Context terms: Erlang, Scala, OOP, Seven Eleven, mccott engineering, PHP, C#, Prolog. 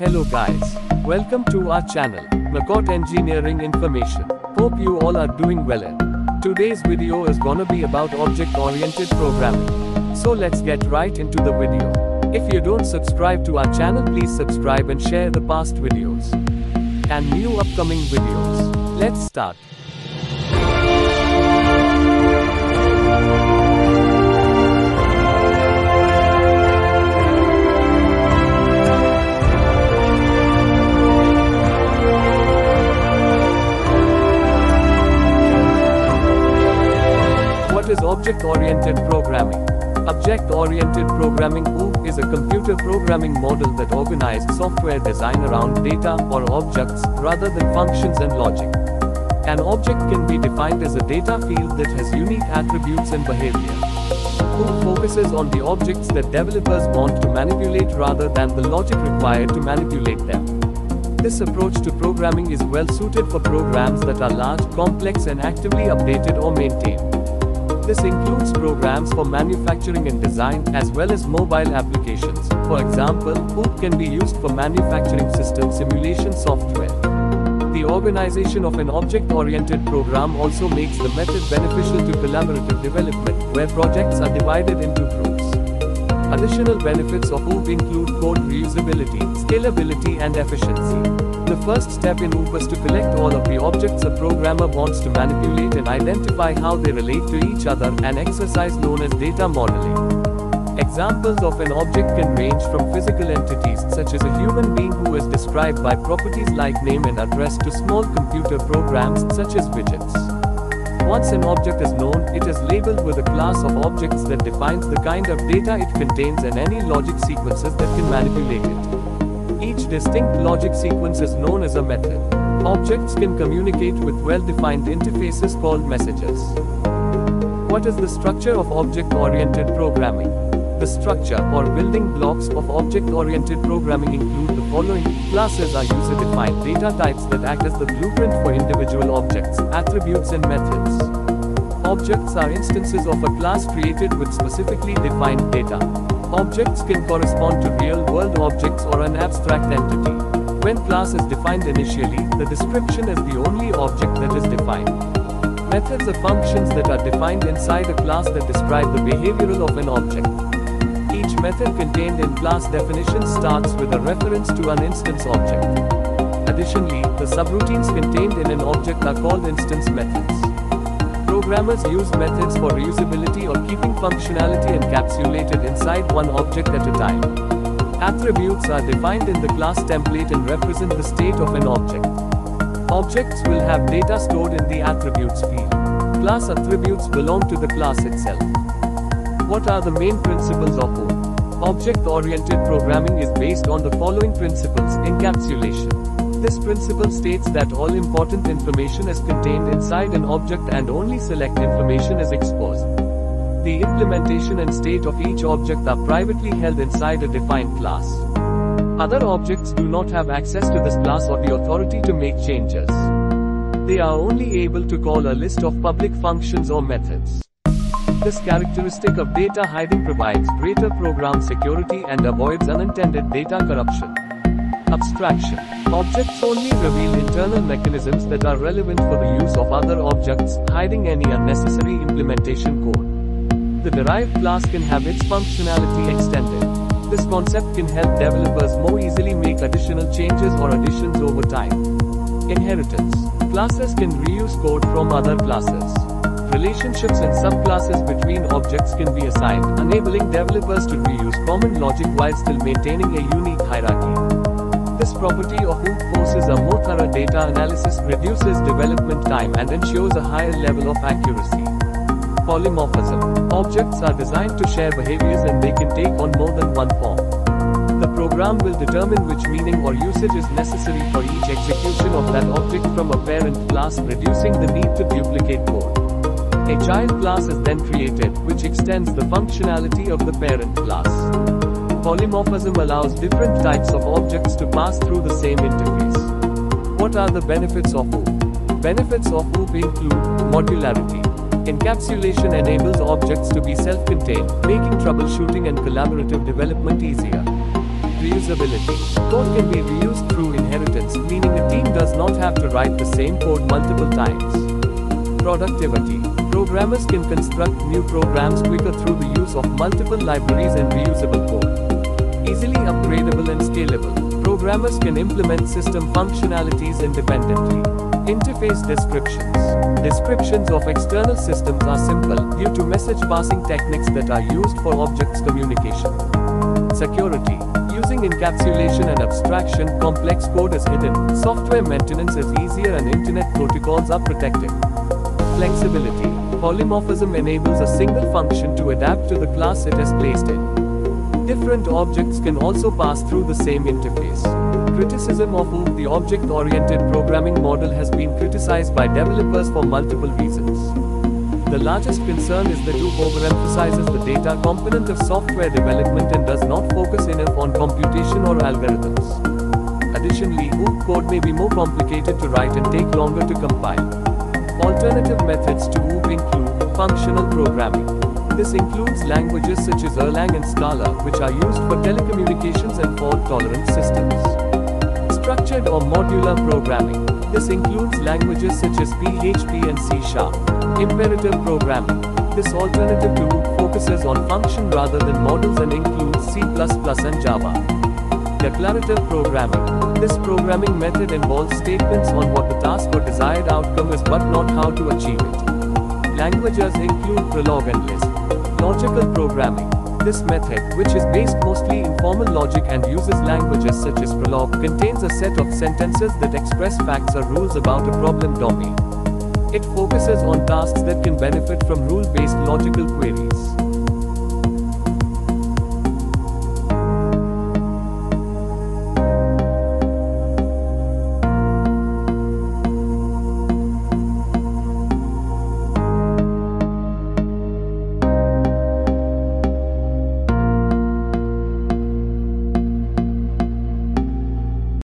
Hello guys, welcome to our channel, Mccott Engineering Information. Hope you all are doing well and today's video is gonna be about object-oriented programming. So let's get right into the video. If you don't subscribe to our channel, please subscribe and share the past videos and new upcoming videos. Let's start. What is object-oriented programming? Object-oriented programming is a computer programming model that organized software design around data or objects rather than functions and logic. An object can be defined as a data field that has unique attributes and behavior. OOP focuses on the objects that developers want to manipulate rather than the logic required to manipulate them. This approach to programming is well suited for programs that are large, complex, and actively updated or maintained. This includes programs for manufacturing and design, as well as mobile applications. For example, OOP can be used for manufacturing system simulation software. The organization of an object-oriented program also makes the method beneficial to collaborative development, where projects are divided into groups. Additional benefits of OOP include code reusability, scalability, and efficiency. The first step in OOP is to collect all of the objects a programmer wants to manipulate and identify how they relate to each other, an exercise known as data modeling. Examples of an object can range from physical entities such as a human being who is described by properties like name and address to small computer programs such as widgets. Once an object is known, it is labeled with a class of objects that defines the kind of data it contains and any logic sequences that can manipulate it. Each distinct logic sequence is known as a method. Objects can communicate with well-defined interfaces called messages. What is the structure of object-oriented programming? The structure or building blocks of object-oriented programming include the following. Classes are user-defined data types that act as the blueprint for individual objects, attributes, and methods. Objects are instances of a class created with specifically defined data. Objects can correspond to real-world objects or an abstract entity. When class is defined initially, the description is the only object that is defined. Methods are functions that are defined inside a class that describe the behavioral of an object. Each method contained in class definition starts with a reference to an instance object. Additionally, the subroutines contained in an object are called instance methods. Programmers use methods for reusability or keeping functionality encapsulated inside one object at a time. Attributes are defined in the class template and represent the state of an object. Objects will have data stored in the attributes field. Class attributes belong to the class itself. What are the main principles of OOP? Object-oriented programming is based on the following principles. Encapsulation. This principle states that all important information is contained inside an object and only select information is exposed. The implementation and state of each object are privately held inside a defined class. Other objects do not have access to this class or the authority to make changes. They are only able to call a list of public functions or methods. This characteristic of data hiding provides greater program security and avoids unintended data corruption. Abstraction. Objects only reveal internal mechanisms that are relevant for the use of other objects, hiding any unnecessary implementation code. The derived class can have its functionality extended. This concept can help developers more easily make additional changes or additions over time. Inheritance. Classes can reuse code from other classes. Relationships and subclasses between objects can be assigned, enabling developers to reuse common logic while still maintaining a unique hierarchy. This property of OOP forces a more thorough data analysis, reduces development time, and ensures a higher level of accuracy. Polymorphism. Objects are designed to share behaviors and they can take on more than one form. The program will determine which meaning or usage is necessary for each execution of that object from a parent class, reducing the need to duplicate code. A child class is then created, which extends the functionality of the parent class. Polymorphism allows different types of objects to pass through the same interface. What are the benefits of OOP? Benefits of OOP include modularity. Encapsulation enables objects to be self-contained, making troubleshooting and collaborative development easier. Reusability. Code can be reused through inheritance, meaning a team does not have to write the same code multiple times. Productivity. Programmers can construct new programs quicker through the use of multiple libraries and reusable code. Easily upgradable and scalable. Programmers can implement system functionalities independently. Interface descriptions. Descriptions of external systems are simple, due to message passing techniques that are used for objects communication. Security. Using encapsulation and abstraction, complex code is hidden, software maintenance is easier and internet protocols are protected. Flexibility. Polymorphism enables a single function to adapt to the class it is placed in. Different objects can also pass through the same interface. Criticism of OOP. The object-oriented programming model has been criticized by developers for multiple reasons. The largest concern is that OOP overemphasizes the data component of software development and does not focus enough on computation or algorithms. Additionally, OOP code may be more complicated to write and take longer to compile. Alternative methods to OOP include functional programming. This includes languages such as Erlang and Scala, which are used for telecommunications and fault-tolerant systems. Structured or modular programming. This includes languages such as PHP and C#. Imperative programming. This alternative to OOP focuses on function rather than models and includes C++ and Java. Declarative programming. This programming method involves statements on what the task or desired outcome is but not how to achieve it. Languages include Prolog and Lisp. Logical programming. This method, which is based mostly in formal logic and uses languages such as Prolog, contains a set of sentences that express facts or rules about a problem domain. It focuses on tasks that can benefit from rule-based logical queries.